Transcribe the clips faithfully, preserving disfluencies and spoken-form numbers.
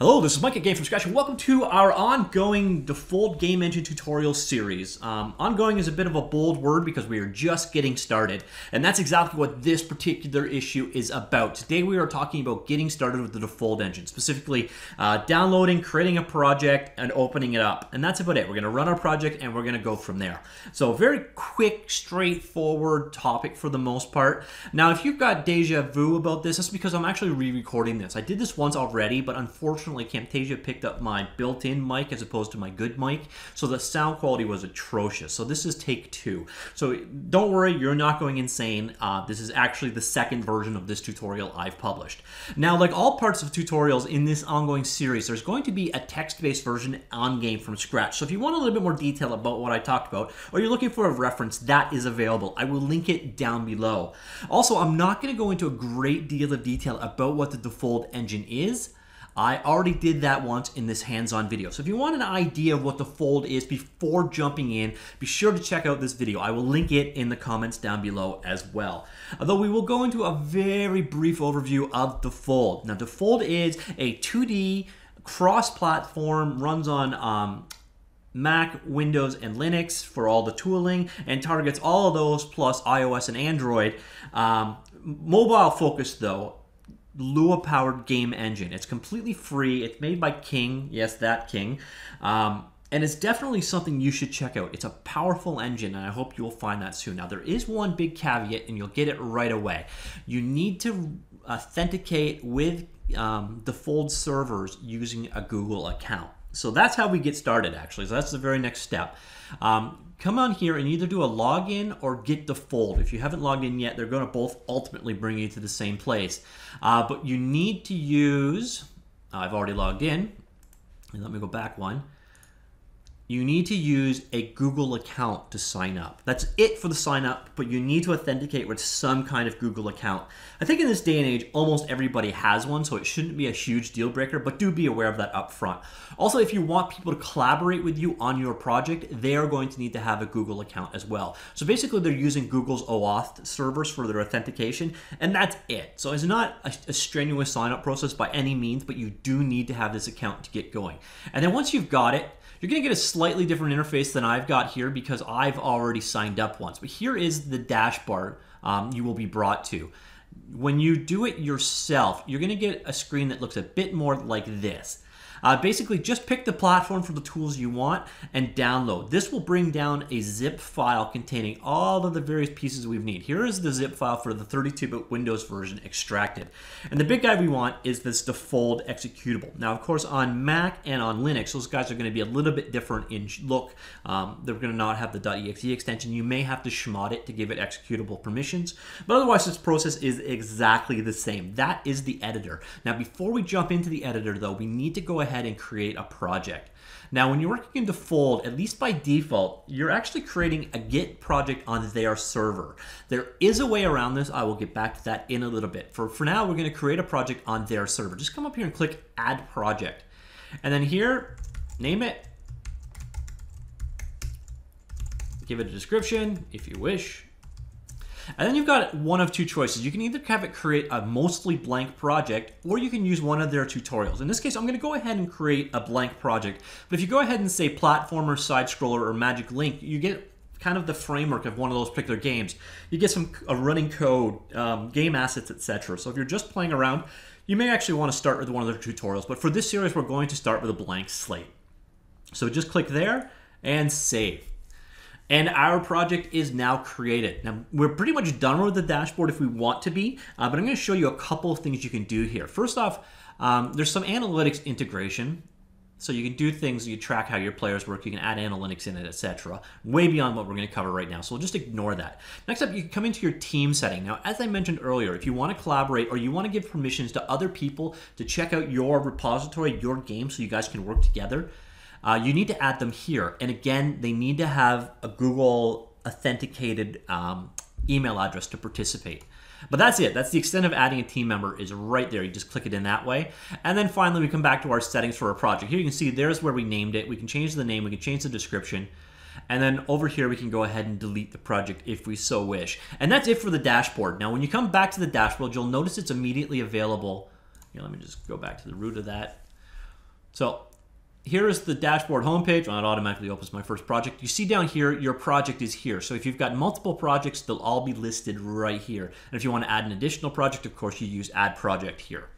Hello, this is Mike at Game From Scratch, and welcome to our ongoing Defold Game Engine tutorial series. Um, ongoing is a bit of a bold word because we are just getting started, and that's exactly what this particular issue is about. Today we are talking about getting started with the Defold Engine, specifically uh, downloading, creating a project, and opening it up. And that's about it. We're going to run our project, and we're going to go from there. So very quick, straightforward topic for the most part. Now, if you've got deja vu about this, that's because I'm actually re-recording this. I did this once already, but unfortunately, Camtasia picked up my built-in mic as opposed to my good mic, so the sound quality was atrocious. So this is take two. So don't worry, you're not going insane. Uh, this is actually the second version of this tutorial I've published. Now, like all parts of tutorials in this ongoing series, there's going to be a text-based version on Game From Scratch. So if you want a little bit more detail about what I talked about, or you're looking for a reference, that is available. I will link it down below. Also, I'm not going to go into a great deal of detail about what the Defold Engine is. I already did that once in this hands-on video. So if you want an idea of what Defold is before jumping in, be sure to check out this video. I will link it in the comments down below as well. Although we will go into a very brief overview of Defold. Now, Defold is a two D cross-platform, runs on um, Mac, Windows, and Linux for all the tooling, and targets all of those plus iOS and Android. Um, mobile-focused, though. Lua-powered game engine. It's completely free. It's made by King. Yes, that King. Um, and it's definitely something you should check out. It's a powerful engine, and I hope you'll find that soon. Now, there is one big caveat, and you'll get it right away. You need to authenticate with um, Defold servers using a Google account. So that's how we get started, actually. So that's the very next step. Um, come on here and either do a login or get Defold. If you haven't logged in yet, they're going to both ultimately bring you to the same place. Uh, but you need to use, uh, I've already logged in, and let me go back one. You need to use a Google account to sign up. That's it for the sign up, but you need to authenticate with some kind of Google account. I think in this day and age, almost everybody has one, so it shouldn't be a huge deal breaker, but do be aware of that up front. Also, if you want people to collaborate with you on your project, they are going to need to have a Google account as well. So basically, they're using Google's OAuth servers for their authentication, and that's it. So it's not a, a strenuous sign up process by any means, but you do need to have this account to get going. And then once you've got it, you're going to get a slightly different interface than I've got here because I've already signed up once. But here is the dashboard um, you will be brought to. When you do it yourself, you're going to get a screen that looks a bit more like this. Uh, basically, just pick the platform for the tools you want and download. This will bring down a zip file containing all of the various pieces we need. Here is the zip file for the thirty-two bit Windows version extracted. And the big guy we want is this Defold executable. Now, of course, on Mac and on Linux, those guys are going to be a little bit different in look. Um, they're going to not have the .exe extension. You may have to schmod it to give it executable permissions. But otherwise, this process is exactly the same. That is the editor. Now, before we jump into the editor, though, we need to go ahead ahead and create a project. Now, when you're working in Defold, at least by default, you're actually creating a Git project on their server. There is a way around this. I will get back to that in a little bit. For, for now, we're going to create a project on their server. Just come up here and click Add Project. And then here, name it. Give it a description if you wish. And then you've got one of two choices. You can either have it create a mostly blank project, or you can use one of their tutorials. In this case, I'm going to go ahead and create a blank project. But if you go ahead and say platformer, side-scroller, or magic link, you get kind of the framework of one of those particular games. You get some a running code, um, game assets, et cetera. So if you're just playing around, you may actually want to start with one of their tutorials. But for this series, we're going to start with a blank slate. So just click there and save. And our project is now created. Now, we're pretty much done with the dashboard if we want to be, uh, but I'm gonna show you a couple of things you can do here. First off, um, there's some analytics integration. So you can do things, you track how your players work, you can add analytics in it, et cetera. Way beyond what we're gonna cover right now, so we'll just ignore that. Next up, you can come into your team setting. Now, as I mentioned earlier, if you wanna collaborate or you wanna give permissions to other people to check out your repository, your game, so you guys can work together, Uh, you need to add them here. And again, they need to have a Google authenticated um, email address to participate. But that's it. That's the extent of adding a team member is right there. You just click it in that way. And then finally, we come back to our settings for our project. Here you can see there's where we named it. We can change the name. We can change the description. And then over here, we can go ahead and delete the project if we so wish. And that's it for the dashboard. Now, when you come back to the dashboard, you'll notice it's immediately available. Here, let me just go back to the root of that. So here is the dashboard homepage. Well, it automatically opens my first project. You see down here, your project is here. So if you've got multiple projects, they'll all be listed right here. And if you want to add an additional project, of course, you use add project here.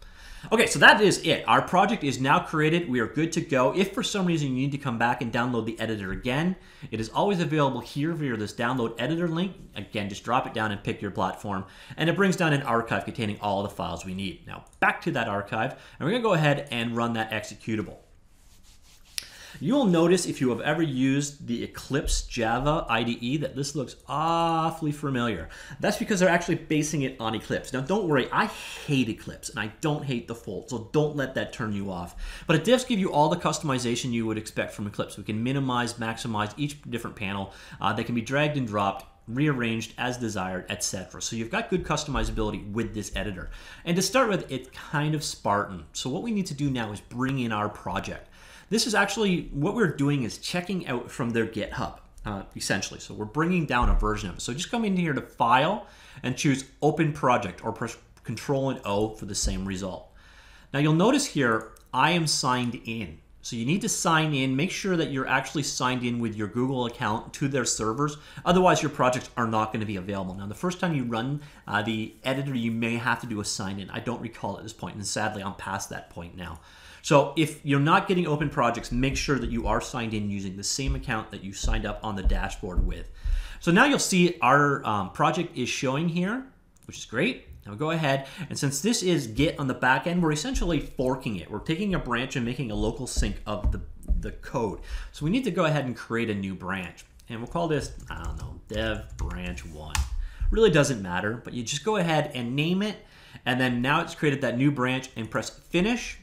Okay, so that is it. Our project is now created. We are good to go. If for some reason you need to come back and download the editor again, it is always available here via this download editor link. Again, just drop it down and pick your platform. And it brings down an archive containing all the files we need. Now, back to that archive, and we're going to go ahead and run that executable. You'll notice if you have ever used the Eclipse Java I D E that this looks awfully familiar. That's because they're actually basing it on Eclipse. Now don't worry, I hate Eclipse and I don't hate Defold, so don't let that turn you off. But it does give you all the customization you would expect from Eclipse. We can minimize, maximize each different panel. Uh, they can be dragged and dropped, rearranged as desired, et cetera. So you've got good customizability with this editor. And to start with, it's kind of Spartan. So what we need to do now is bring in our project. This is actually, what we're doing is checking out from their GitHub, uh, essentially. So we're bringing down a version of it. So just come in here to File and choose Open Project, or press Control and O for the same result. Now you'll notice here, I am signed in. So you need to sign in, make sure that you're actually signed in with your Google account to their servers. Otherwise, your projects are not going to be available. Now, the first time you run uh, the editor, you may have to do a sign in. I don't recall at this point, and sadly, I'm past that point now. So if you're not getting open projects, make sure that you are signed in using the same account that you signed up on the dashboard with. So now you'll see our um, project is showing here, which is great. Now go ahead, and since this is Git on the back end, we're essentially forking it. We're taking a branch and making a local sync of the, the code. So we need to go ahead and create a new branch. And we'll call this, I don't know, dev branch one. Really doesn't matter, but you just go ahead and name it. And then now it's created that new branch and press finish.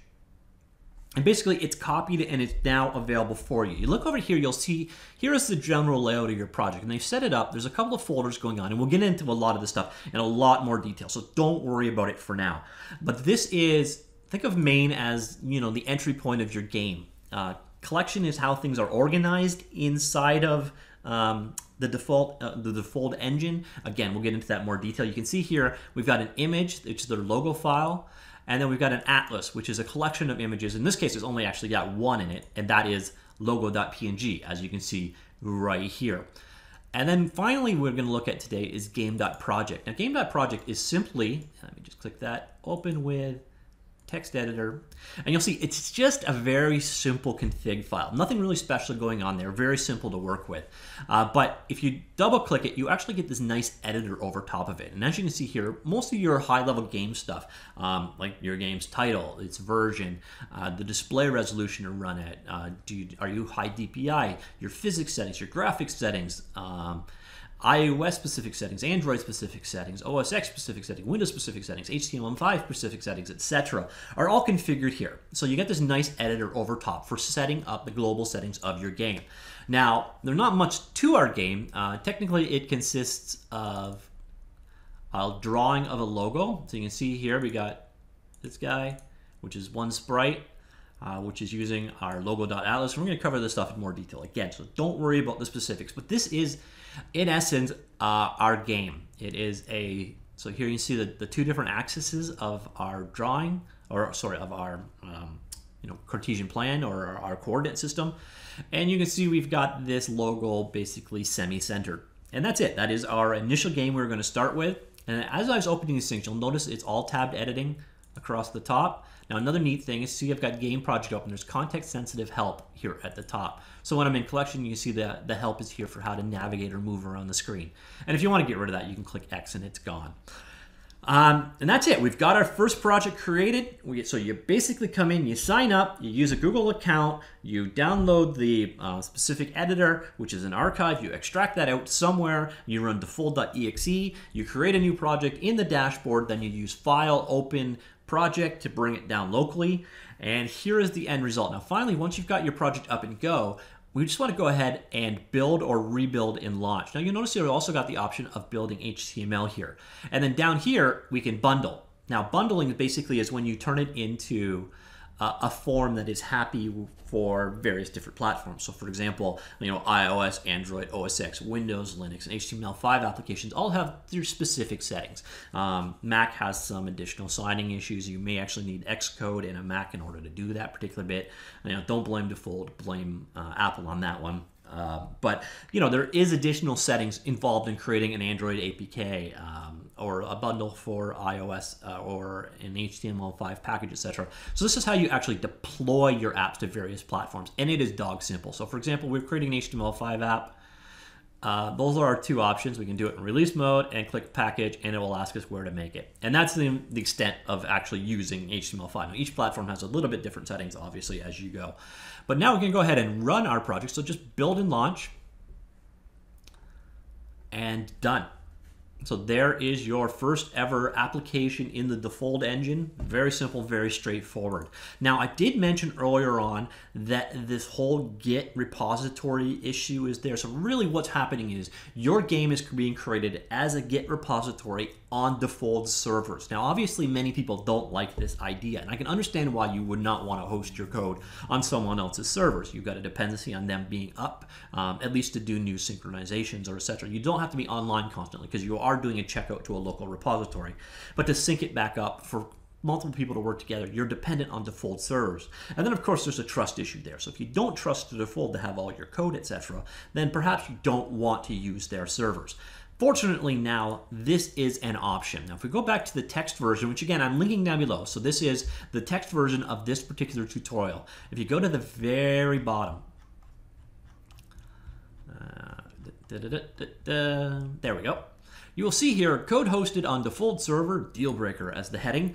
And basically it's copied and it's now available for you. You look over here, you'll see, here is the general layout of your project. And they've set it up. There's a couple of folders going on, and we'll get into a lot of this stuff in a lot more detail. So don't worry about it for now. But this is, think of main as, you know, the entry point of your game. Uh, collection is how things are organized inside of um, the default, uh, the Defold engine. Again, we'll get into that in more detail. You can see here, we've got an image, which is their logo file. And then we've got an atlas, which is a collection of images. In this case, it's only actually got one in it, and that is logo dot P N G, as you can see right here. And then finally, we're going to look at today is game dot project. Now, game dot project is simply, let me just click that, open with text editor, and you'll see it's just a very simple config file. Nothing really special going on there, very simple to work with. Uh, but if you double click it, you actually get this nice editor over top of it. And as you can see here, most of your high level game stuff, um, like your game's title, its version, uh, the display resolution to run it, uh, do you, are you high D P I, your physics settings, your graphics settings, um, iOS specific settings, Android specific settings, O S X specific settings, Windows specific settings, H T M L five specific settings, et cetera are all configured here. So you get this nice editor over top for setting up the global settings of your game. Now, there's not much to our game. Uh, technically, it consists of a drawing of a logo. So you can see here we got this guy, which is one sprite. Uh, which is using our logo dot atlas. We're going to cover this stuff in more detail again, so don't worry about the specifics. But this is, in essence, uh, our game. It is a, so here you see the, the two different axes of our drawing, or sorry, of our um, you know, Cartesian plan or our coordinate system. And you can see we've got this logo basically semi-centered. And that's it. That is our initial game we were going to start with. And as I was opening these things, you'll notice it's all tabbed editing across the top. Now, another neat thing is, see, I've got game project open. There's context sensitive help here at the top. So when I'm in collection, you can see that the help is here for how to navigate or move around the screen. And if you want to get rid of that, you can click X and it's gone. Um, and that's it. We've got our first project created. We, so you basically come in, you sign up, you use a Google account, you download the uh, specific editor, which is an archive, you extract that out somewhere, you run defold dot E X E, you create a new project in the dashboard, then you use File, Open, Project to bring it down locally. And here is the end result. Now, finally, once you've got your project up and go, we just want to go ahead and build or rebuild and launch. Now, you'll notice here we also got the option of building H T M L here. And then down here, we can bundle. Now, bundling basically is when you turn it into uh, a form that is happy for various different platforms. So for example, you know, iOS, Android, O S X, Windows, Linux, and H T M L five applications all have their specific settings. Um, Mac has some additional signing issues. You may actually need Xcode and a Mac in order to do that particular bit. You know, don't blame Defold, blame uh, Apple on that one. Uh, but, you know, there is additional settings involved in creating an Android A P K um, or a bundle for iOS uh, or an H T M L five package, et cetera. So this is how you actually deploy your apps to various platforms, and it is dog simple. So for example, we're creating an H T M L five app. Uh, those are our two options. We can do it in release mode and click package, and it will ask us where to make it. And that's the, the extent of actually using H T M L five. Now, each platform has a little bit different settings, obviously, as you go. But now we can go ahead and run our project. So just build and launch, and done. So there is your first ever application in the Defold engine. Very simple, very straightforward. Now, I did mention earlier on that this whole Git repository issue is there. So really what's happening is your game is being created as a Git repository on Defold servers. Now, obviously, many people don't like this idea, and I can understand why you would not want to host your code on someone else's servers. You've got a dependency on them being up, um, at least to do new synchronizations or et cetera. You don't have to be online constantly because you are doing a checkout to a local repository, but to sync it back up for multiple people to work together, you're dependent on Defold servers. And then, of course, there's a trust issue there. So if you don't trust the Defold to have all your code, et cetera, then perhaps you don't want to use their servers. Fortunately, now this is an option. Now, if we go back to the text version, which again, I'm linking down below. So this is the text version of this particular tutorial. If you go to the very bottom, uh, da, da, da, da, da, there we go. You will see here, code hosted on Defold server, deal breaker as the heading.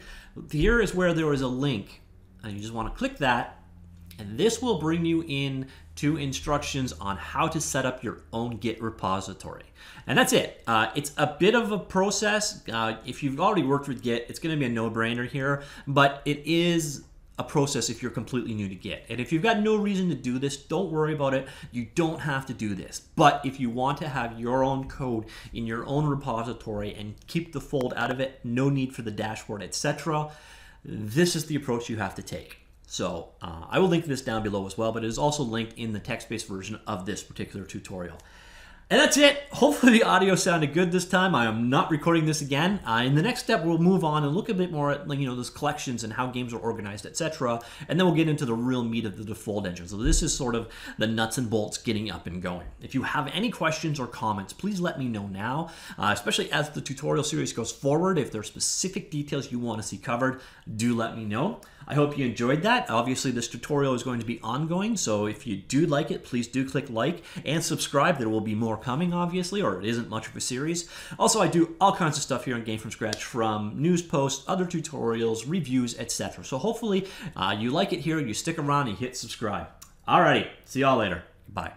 Here is where there is a link, and you just want to click that. And this will bring you in to instructions on how to set up your own Git repository. And that's it. Uh, it's a bit of a process. Uh, if you've already worked with Git, it's going to be a no-brainer here, but it is a process if you're completely new to Git. And if you've got no reason to do this, don't worry about it. You don't have to do this. But if you want to have your own code in your own repository and keep Defold out of it, no need for the dashboard, et cetera, this is the approach you have to take. So uh, I will link this down below as well, but it is also linked in the text-based version of this particular tutorial. And that's it. Hopefully the audio sounded good this time. I am not recording this again. Uh, in the next step, we'll move on and look a bit more at, you know, those collections and how games are organized, et cetera. And then we'll get into the real meat of the Defold engine. So this is sort of the nuts and bolts getting up and going. If you have any questions or comments, please let me know now, uh, especially as the tutorial series goes forward. If there are specific details you want to see covered, do let me know. I hope you enjoyed that. Obviously, this tutorial is going to be ongoing, so if you do like it, please do click like and subscribe. There will be more coming, obviously, or it isn't much of a series. Also, I do all kinds of stuff here on Game From Scratch, from news posts, other tutorials, reviews, et cetera. So hopefully, uh, you like it here, you stick around, and hit subscribe. Alrighty, see y'all later. Bye.